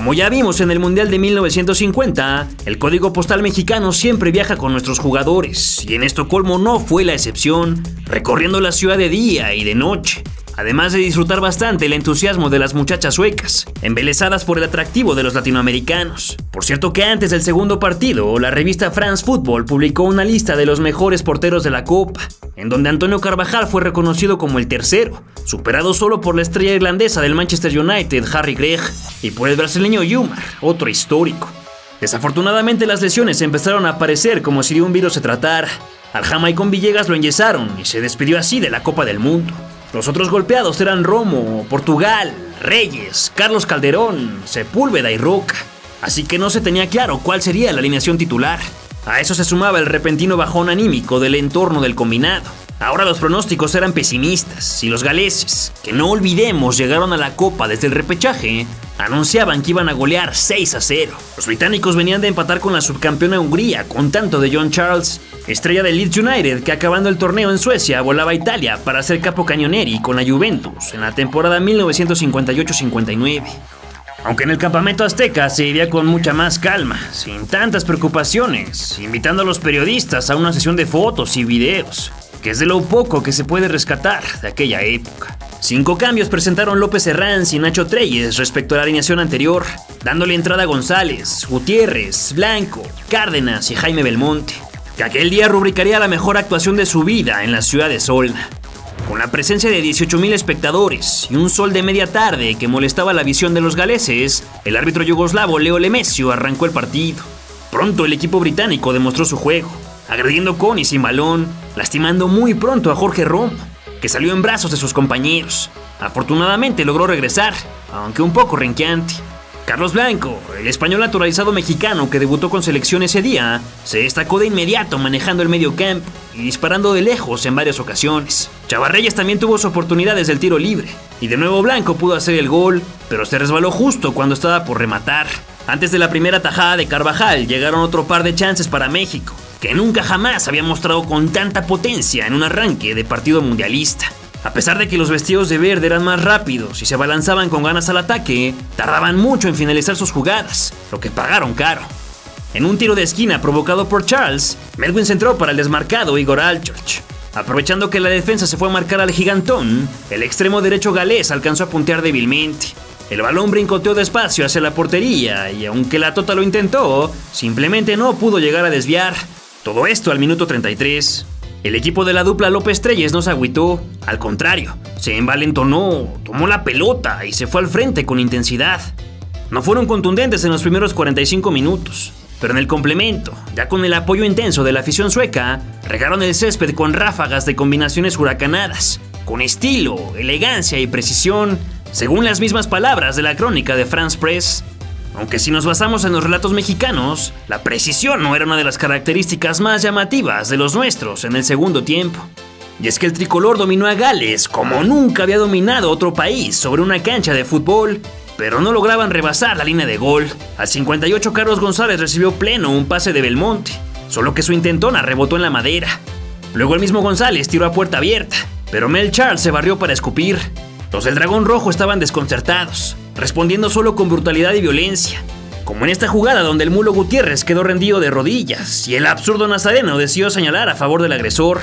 Como ya vimos en el Mundial de 1950, el código postal mexicano siempre viaja con nuestros jugadores, y en Estocolmo no fue la excepción, recorriendo la ciudad de día y de noche, además de disfrutar bastante el entusiasmo de las muchachas suecas, embelesadas por el atractivo de los latinoamericanos. Por cierto que antes del segundo partido, la revista France Football publicó una lista de los mejores porteros de la Copa, en donde Antonio Carvajal fue reconocido como el tercero, superado solo por la estrella irlandesa del Manchester United, Harry Gregg, y por el brasileño Jumar, otro histórico. Desafortunadamente las lesiones empezaron a aparecer como si de un virus se tratara. Al Jamaicón Villegas lo enyesaron y se despidió así de la Copa del Mundo. Los otros golpeados eran Romo, Portugal, Reyes, Carlos Calderón, Sepúlveda y Roca, así que no se tenía claro cuál sería la alineación titular. A eso se sumaba el repentino bajón anímico del entorno del combinado. Ahora los pronósticos eran pesimistas y los galeses, que no olvidemos llegaron a la Copa desde el repechaje, anunciaban que iban a golear 6-0. Los británicos venían de empatar con la subcampeona Hungría con tanto de John Charles, estrella del Leeds United, que acabando el torneo en Suecia volaba a Italia para ser capo cañoneri con la Juventus en la temporada 1958-59. Aunque en el campamento azteca se vivía con mucha más calma, sin tantas preocupaciones, invitando a los periodistas a una sesión de fotos y videos, que es de lo poco que se puede rescatar de aquella época. 5 cambios presentaron López Herranz y Nacho Trelles respecto a la alineación anterior, dándole entrada a González, Gutiérrez, Blanco, Cárdenas y Jaime Belmonte, que aquel día rubricaría la mejor actuación de su vida en la ciudad de Solna. Con la presencia de 18,000 espectadores y un sol de media tarde que molestaba la visión de los galeses, el árbitro yugoslavo Leo Lemesio arrancó el partido. Pronto el equipo británico demostró su juego, agrediendo con y sin balón, lastimando muy pronto a Jorge Romo, que salió en brazos de sus compañeros. Afortunadamente logró regresar, aunque un poco renqueante. Carlos Blanco, el español naturalizado mexicano que debutó con selección ese día, se destacó de inmediato manejando el medio campo y disparando de lejos en varias ocasiones. Chava Reyes también tuvo sus oportunidades del tiro libre, y de nuevo Blanco pudo hacer el gol, pero se resbaló justo cuando estaba por rematar. Antes de la primera tajada de Carvajal llegaron otro par de chances para México, que nunca jamás había mostrado con tanta potencia en un arranque de partido mundialista. A pesar de que los vestidos de verde eran más rápidos y se abalanzaban con ganas al ataque, tardaban mucho en finalizar sus jugadas, lo que pagaron caro. En un tiro de esquina provocado por Charles, Medwin centró para el desmarcado Ivor Allchurch. Aprovechando que la defensa se fue a marcar al gigantón, el extremo derecho galés alcanzó a puntear débilmente. El balón brincoteó despacio hacia la portería y aunque la Tota lo intentó, simplemente no pudo llegar a desviar. Todo esto al minuto 33. El equipo de la dupla López Trelles no se agüitó, al contrario, se envalentonó, tomó la pelota y se fue al frente con intensidad. No fueron contundentes en los primeros 45 minutos, pero en el complemento, ya con el apoyo intenso de la afición sueca, regaron el césped con ráfagas de combinaciones huracanadas, con estilo, elegancia y precisión, según las mismas palabras de la crónica de France Press. Aunque si nos basamos en los relatos mexicanos, la precisión no era una de las características más llamativas de los nuestros en el segundo tiempo. Y es que el tricolor dominó a Gales como nunca había dominado otro país sobre una cancha de fútbol, pero no lograban rebasar la línea de gol. Al 58 Carlos González recibió pleno un pase de Belmonte, solo que su intentona rebotó en la madera. Luego el mismo González tiró a puerta abierta, pero Mel Charles se barrió para escupir. Los del Dragón Rojo estaban desconcertados, respondiendo solo con brutalidad y violencia, como en esta jugada donde el Mulo Gutiérrez quedó rendido de rodillas y el absurdo Nazareno decidió señalar a favor del agresor.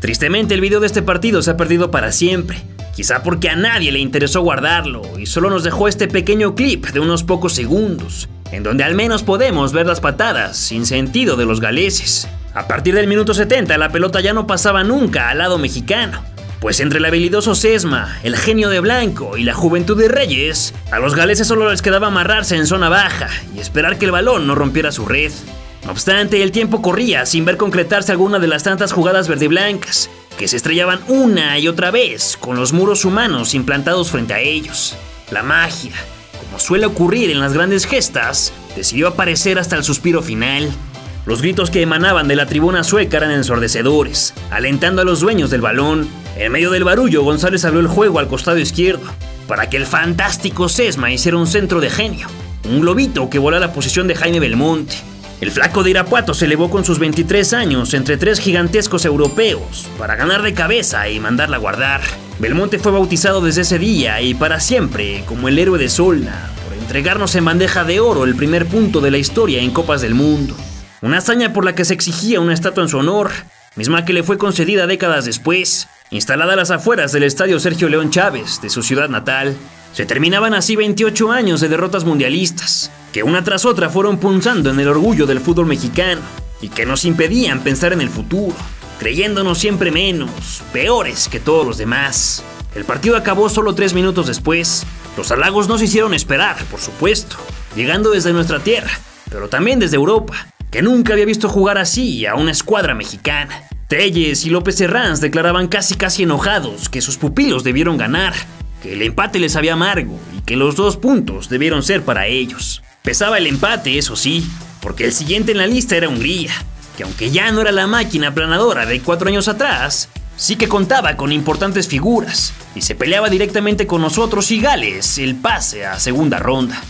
Tristemente el video de este partido se ha perdido para siempre, quizá porque a nadie le interesó guardarlo y solo nos dejó este pequeño clip de unos pocos segundos, en donde al menos podemos ver las patadas sin sentido de los galeses. A partir del minuto 70 la pelota ya no pasaba nunca al lado mexicano, pues entre el habilidoso Sesma, el genio de Blanco y la juventud de Reyes, a los galeses solo les quedaba amarrarse en zona baja y esperar que el balón no rompiera su red. No obstante, el tiempo corría sin ver concretarse alguna de las tantas jugadas verdiblancas, que se estrellaban una y otra vez con los muros humanos implantados frente a ellos. La magia, como suele ocurrir en las grandes gestas, decidió aparecer hasta el suspiro final. Los gritos que emanaban de la tribuna sueca eran ensordecedores, alentando a los dueños del balón. En medio del barullo, González abrió el juego al costado izquierdo, para que el fantástico Sesma hiciera un centro de genio, un globito que voló a la posición de Jaime Belmonte. El flaco de Irapuato se elevó con sus 23 años entre 3 gigantescos europeos, para ganar de cabeza y mandarla a guardar. Belmonte fue bautizado desde ese día y para siempre como el héroe de Solna, por entregarnos en bandeja de oro el primer punto de la historia en Copas del Mundo. Una hazaña por la que se exigía una estatua en su honor, misma que le fue concedida décadas después, instalada a las afueras del Estadio Sergio León Chávez, de su ciudad natal. Se terminaban así 28 años de derrotas mundialistas, que una tras otra fueron punzando en el orgullo del fútbol mexicano, y que nos impedían pensar en el futuro, creyéndonos siempre menos, peores que todos los demás. El partido acabó solo 3 minutos después. Los halagos nos hicieron esperar, por supuesto, llegando desde nuestra tierra, pero también desde Europa, que nunca había visto jugar así a una escuadra mexicana. Trelles y López Herranz declaraban casi enojados que sus pupilos debieron ganar, que el empate les había amargo y que los 2 puntos debieron ser para ellos. Pesaba el empate, eso sí, porque el siguiente en la lista era Hungría, que aunque ya no era la máquina aplanadora de 4 años atrás, sí que contaba con importantes figuras y se peleaba directamente con nosotros y Gales el pase a segunda ronda.